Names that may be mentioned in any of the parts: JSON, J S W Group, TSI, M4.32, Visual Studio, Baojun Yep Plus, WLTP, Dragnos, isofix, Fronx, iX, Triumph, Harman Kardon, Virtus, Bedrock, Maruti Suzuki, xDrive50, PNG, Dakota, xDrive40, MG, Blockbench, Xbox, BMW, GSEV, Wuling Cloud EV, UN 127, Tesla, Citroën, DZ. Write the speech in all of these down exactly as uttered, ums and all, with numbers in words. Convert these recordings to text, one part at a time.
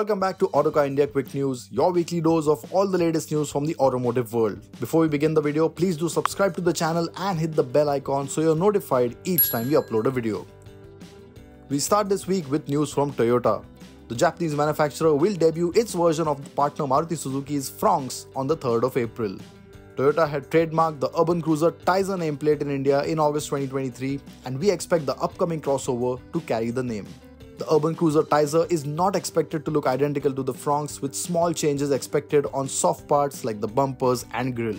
Welcome back to Autocar India Quick News, your weekly dose of all the latest news from the automotive world. Before we begin the video, please do subscribe to the channel and hit the bell icon so you're notified each time we upload a video. We start this week with news from Toyota. The Japanese manufacturer will debut its version of the partner Maruti Suzuki's Fronx on the third of April. Toyota had trademarked the Urban Cruiser Taisor nameplate in India in August twenty twenty-three, and we expect the upcoming crossover to carry the name. The Urban Cruiser Taisor is not expected to look identical to the Fronx, with small changes expected on soft parts like the bumpers and grille.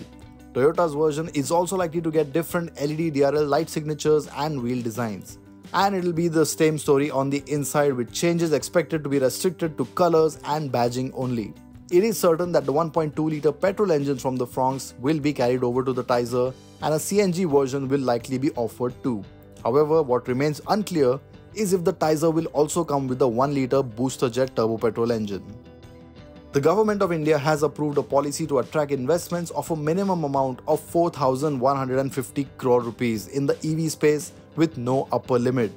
Toyota's version is also likely to get different L E D D R L light signatures and wheel designs. And it'll be the same story on the inside, with changes expected to be restricted to colors and badging only. It is certain that the one point two litre petrol engine from the Fronx will be carried over to the Taisor, and a C N G version will likely be offered too. However, what remains unclear is if the Taisor will also come with a one litre booster jet turbo petrol engine. The government of India has approved a policy to attract investments of a minimum amount of four thousand one hundred fifty crore rupees in the E V space with no upper limit.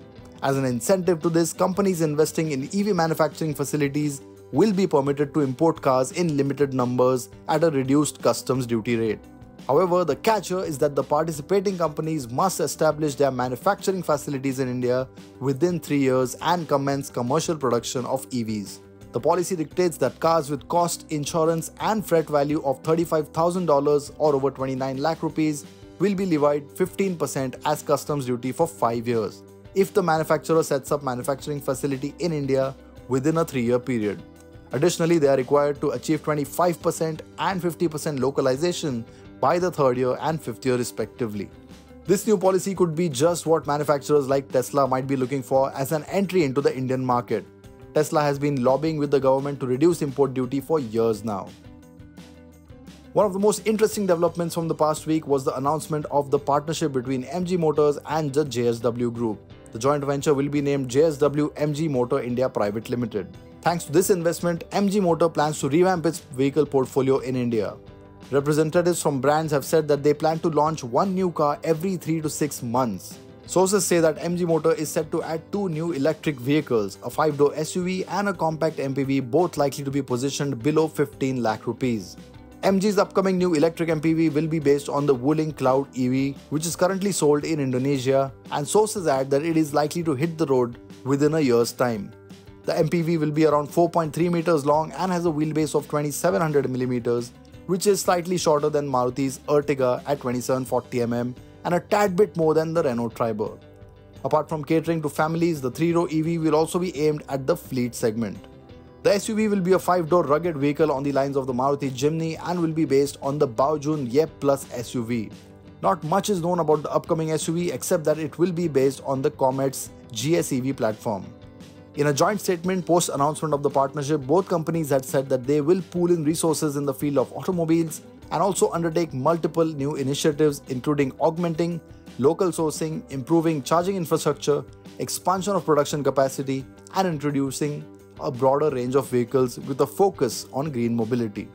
As an incentive to this, companies investing in E V manufacturing facilities will be permitted to import cars in limited numbers at a reduced customs duty rate. However, the catcher is that the participating companies must establish their manufacturing facilities in India within three years and commence commercial production of E Vs. The policy dictates that cars with cost, insurance and freight value of thirty-five thousand dollars or over twenty-nine lakh rupees will be levied fifteen percent as customs duty for five years if the manufacturer sets up manufacturing facility in India within a three-year period. Additionally, they are required to achieve twenty-five percent and fifty percent localization by the third year and fifth year respectively. This new policy could be just what manufacturers like Tesla might be looking for as an entry into the Indian market. Tesla has been lobbying with the government to reduce import duty for years now. One of the most interesting developments from the past week was the announcement of the partnership between M G Motors and the J S W Group. The joint venture will be named J S W M G Motor India Private Limited. Thanks to this investment, M G Motor plans to revamp its vehicle portfolio in India. Representatives from brands have said that they plan to launch one new car every three to six months. Sources say that M G Motor is set to add two new electric vehicles, a five-door S U V and a compact M P V, both likely to be positioned below fifteen lakh rupees. M G's upcoming new electric M P V will be based on the Wuling Cloud E V, which is currently sold in Indonesia, and sources add that it is likely to hit the road within a year's time. The M P V will be around four point three meters long and has a wheelbase of twenty-seven hundred millimeters, which is slightly shorter than Maruti's Ertiga at twenty-seven forty millimeters and a tad bit more than the Renault Triber. Apart from catering to families, the three-row E V will also be aimed at the fleet segment. The S U V will be a five-door rugged vehicle on the lines of the Maruti Jimny and will be based on the Baojun Yep Plus S U V. Not much is known about the upcoming S U V except that it will be based on the Comet's G S E V platform. In a joint statement post-announcement of the partnership, both companies had said that they will pool in resources in the field of automobiles and also undertake multiple new initiatives including augmenting local sourcing, improving charging infrastructure, expansion of production capacity, and introducing a broader range of vehicles with a focus on green mobility.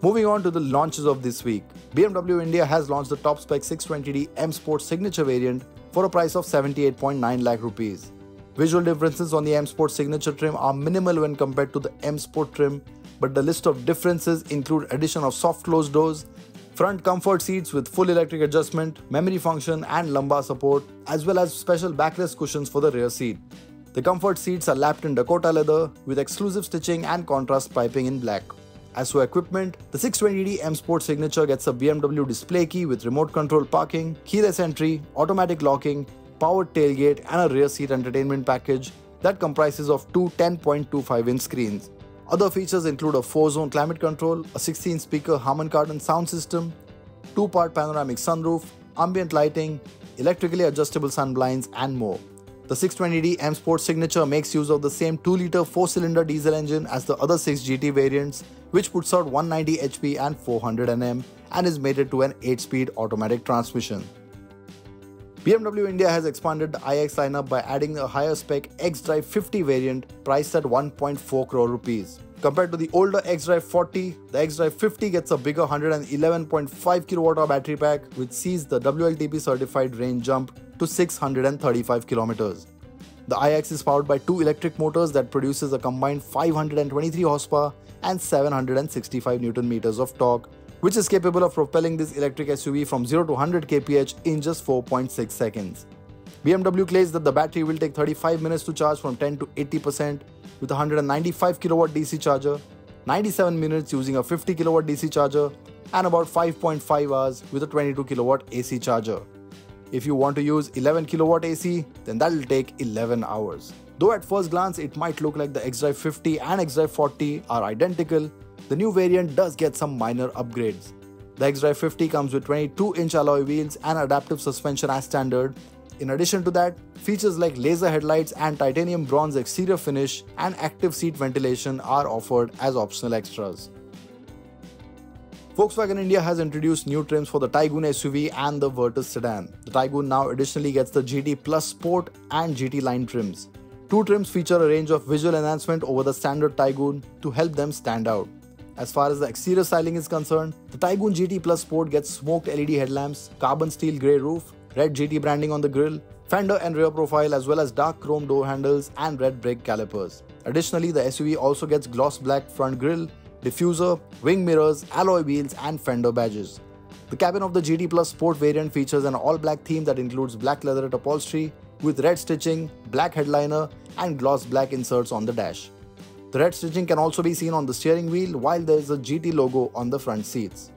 Moving on to the launches of this week, B M W India has launched the top-spec six twenty d M Sport Signature variant for a price of seventy-eight point nine lakh rupees. Visual differences on the M Sport Signature trim are minimal when compared to the M Sport trim, but the list of differences include addition of soft closed doors, front comfort seats with full electric adjustment, memory function and lumbar support, as well as special backrest cushions for the rear seat. The comfort seats are lapped in Dakota leather with exclusive stitching and contrast piping in black. As for equipment, the six twenty d M Sport Signature gets a B M W display key with remote control parking, keyless entry, automatic locking, powered tailgate and a rear seat entertainment package that comprises of two ten point two five inch screens. Other features include a four zone climate control, a sixteen speaker Harman Kardon sound system, two part panoramic sunroof, ambient lighting, electrically adjustable sunblinds and more. The six twenty d M Sport Signature makes use of the same two litre four cylinder diesel engine as the other six G T variants, which puts out one hundred ninety H P and four hundred newton meters and is mated to an eight speed automatic transmission. B M W India has expanded the iX lineup by adding a higher spec x drive fifty variant priced at one point four crore rupees. Compared to the older x drive forty, the x drive fifty gets a bigger one hundred eleven point five kilowatt hour battery pack, which sees the W L T P certified range jump to six hundred thirty-five kilometers. The iX is powered by two electric motors that produces a combined five hundred twenty-three horsepower and seven hundred sixty-five newton meters of torque, which is capable of propelling this electric S U V from zero to one hundred kilometers per hour in just four point six seconds. B M W claims that the battery will take thirty-five minutes to charge from ten to eighty percent with a one hundred ninety-five kilowatt D C charger, ninety-seven minutes using a fifty kilowatt D C charger, and about five point five hours with a twenty-two kilowatt A C charger. If you want to use eleven kilowatt A C, then that'll take eleven hours. Though at first glance it might look like the xDrive fifty and xDrive forty are identical, the new variant does get some minor upgrades. The xDrive fifty comes with twenty-two inch alloy wheels and adaptive suspension as standard. In addition to that, features like laser headlights and titanium bronze exterior finish and active seat ventilation are offered as optional extras. Volkswagen India has introduced new trims for the Taigun S U V and the Virtus sedan. The Taigun now additionally gets the G T Plus Sport and G T Line trims. Two trims feature a range of visual enhancement over the standard Taigun to help them stand out. As far as the exterior styling is concerned, the Taigun G T Plus Sport gets smoked L E D headlamps, carbon steel grey roof, red G T branding on the grille, fender and rear profile as well as dark chrome door handles and red brake calipers. Additionally, the S U V also gets gloss black front grille, diffuser, wing mirrors, alloy wheels and fender badges. The cabin of the G T Plus Sport variant features an all-black theme that includes black leatherette upholstery with red stitching, black headliner and gloss black inserts on the dash. The red stitching can also be seen on the steering wheel while there is a G T logo on the front seats.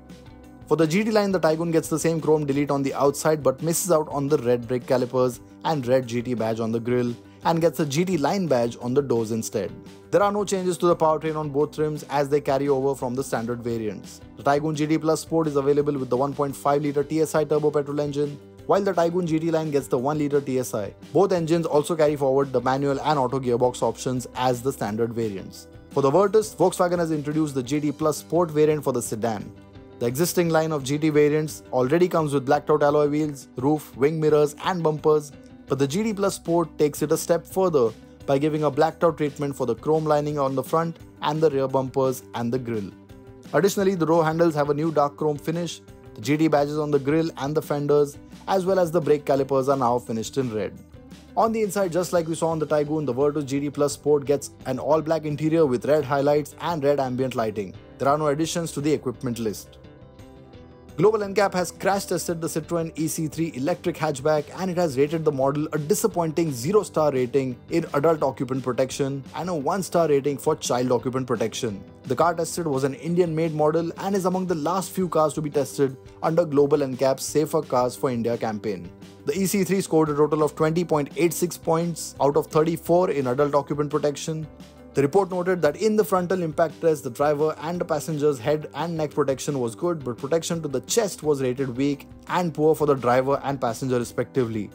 For the G T line, the Taigun gets the same chrome delete on the outside but misses out on the red brake calipers and red G T badge on the grille, and gets a G T Line badge on the doors instead. There are no changes to the powertrain on both trims as they carry over from the standard variants. The Taigun G T Plus Sport is available with the one point five litre T S I turbo petrol engine, while the Taigun G T Line gets the one litre T S I. Both engines also carry forward the manual and auto gearbox options as the standard variants. For the Virtus, Volkswagen has introduced the G T Plus Sport variant for the sedan. The existing line of G T variants already comes with blacked out alloy wheels, roof, wing mirrors and bumpers, but the G T Plus Sport takes it a step further by giving a blacked out treatment for the chrome lining on the front and the rear bumpers and the grille. Additionally, the door handles have a new dark chrome finish, the G T badges on the grille and the fenders as well as the brake calipers are now finished in red. On the inside, just like we saw on the Taigun, the Virtus G T Plus Sport gets an all black interior with red highlights and red ambient lighting. There are no additions to the equipment list. Global N CAP has crash tested the Citroën E C three electric hatchback and it has rated the model a disappointing zero star rating in adult occupant protection and a one star rating for child occupant protection. The car tested was an Indian-made model and is among the last few cars to be tested under Global N CAP's Safer Cars for India campaign. The E C three scored a total of twenty point eight six points out of thirty-four in adult occupant protection. The report noted that in the frontal impact test, the driver and the passenger's head and neck protection was good, but protection to the chest was rated weak and poor for the driver and passenger respectively.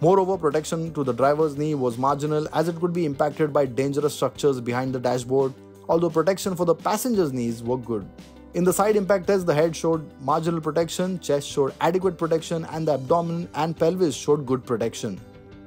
Moreover, protection to the driver's knee was marginal as it could be impacted by dangerous structures behind the dashboard, although protection for the passenger's knees were good. In the side impact test, the head showed marginal protection, chest showed adequate protection, and the abdomen and pelvis showed good protection.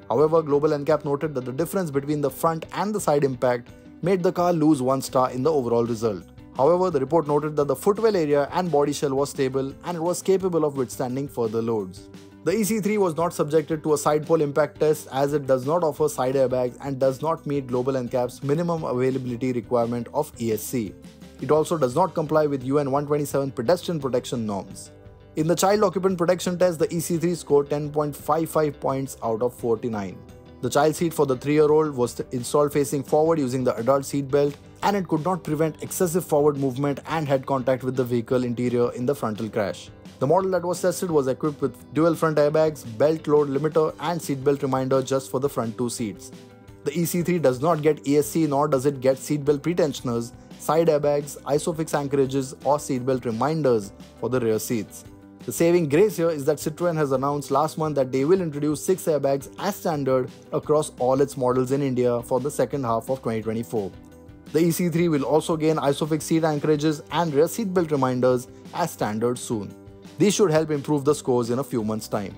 However, Global N CAP noted that the difference between the front and the side impact made the car lose one star in the overall result. However, the report noted that the footwell area and body shell was stable and it was capable of withstanding further loads. The E C three was not subjected to a side pole impact test as it does not offer side airbags and does not meet Global N CAP's minimum availability requirement of E S C. It also does not comply with U N one twenty-seven pedestrian protection norms. In the child occupant protection test, the E C three scored ten point five five points out of forty-nine. The child seat for the three year old was installed facing forward using the adult seat belt and it could not prevent excessive forward movement and head contact with the vehicle interior in the frontal crash. The model that was tested was equipped with dual front airbags, belt load limiter and seat belt reminder just for the front two seats. The E C three does not get E S C nor does it get seat belt pretensioners, side airbags, isofix anchorages or seat belt reminders for the rear seats. The saving grace here is that Citroën has announced last month that they will introduce six airbags as standard across all its models in India for the second half of twenty twenty-four. The E C three will also gain isofix seat anchorages and rear seatbelt reminders as standard soon. These should help improve the scores in a few months' time.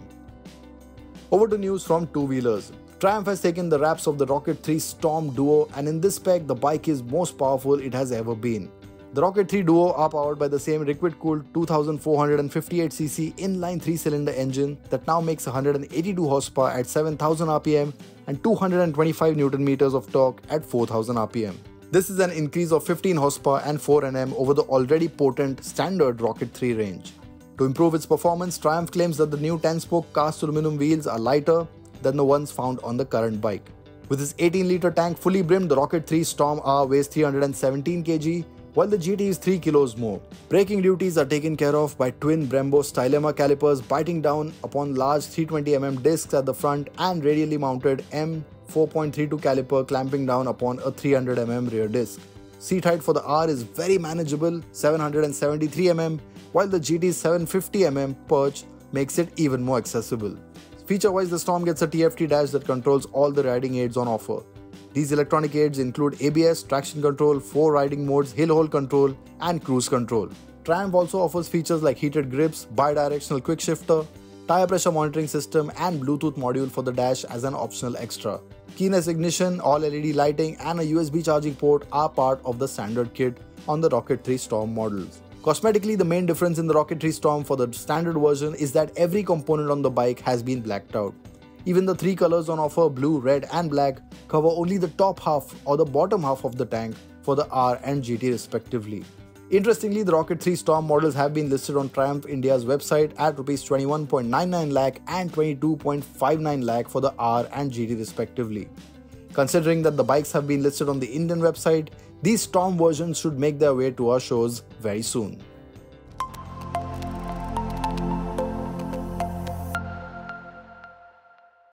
Over to news from two-wheelers. Triumph has taken the wraps of the Rocket three Storm duo and in this spec the bike is most powerful it has ever been. The Rocket three Duo are powered by the same liquid-cooled two thousand four hundred fifty-eight c c inline three-cylinder engine that now makes one hundred eighty-two horsepower at seven thousand R P M and two hundred twenty-five Newton-meters of torque at four thousand R P M. This is an increase of fifteen horsepower and four newton-meters over the already potent standard Rocket three range. To improve its performance, Triumph claims that the new ten-spoke cast aluminum wheels are lighter than the ones found on the current bike. With its eighteen-litre tank fully brimmed, the Rocket three Storm R weighs three hundred seventeen kilograms, while the G T is three kilos more. Braking duties are taken care of by twin Brembo Stylema calipers biting down upon large three hundred twenty millimeter discs at the front and radially mounted M four point three two caliper clamping down upon a three hundred millimeter rear disc. Seat height for the R is very manageable, seven hundred seventy-three millimeters, while the G T's seven hundred fifty millimeter perch makes it even more accessible. Feature-wise, the Storm gets a T F T dash that controls all the riding aids on offer. These electronic aids include A B S, traction control, four riding modes, hill-hold control, and cruise control. Triumph also offers features like heated grips, bi-directional quick shifter, tire pressure monitoring system, and Bluetooth module for the dash as an optional extra. Keyless ignition, all-L E D lighting, and a U S B charging port are part of the standard kit on the Rocket three Storm models. Cosmetically, the main difference in the Rocket three Storm for the standard version is that every component on the bike has been blacked out. Even the three colors on offer, blue, red and black, cover only the top half or the bottom half of the tank for the R and G T respectively. Interestingly, the Rocket three Storm models have been listed on Triumph India's website at rupees twenty-one point nine nine lakh and twenty-two point five nine lakh for the R and G T respectively. Considering that the bikes have been listed on the Indian website, these Storm versions should make their way to our shows very soon.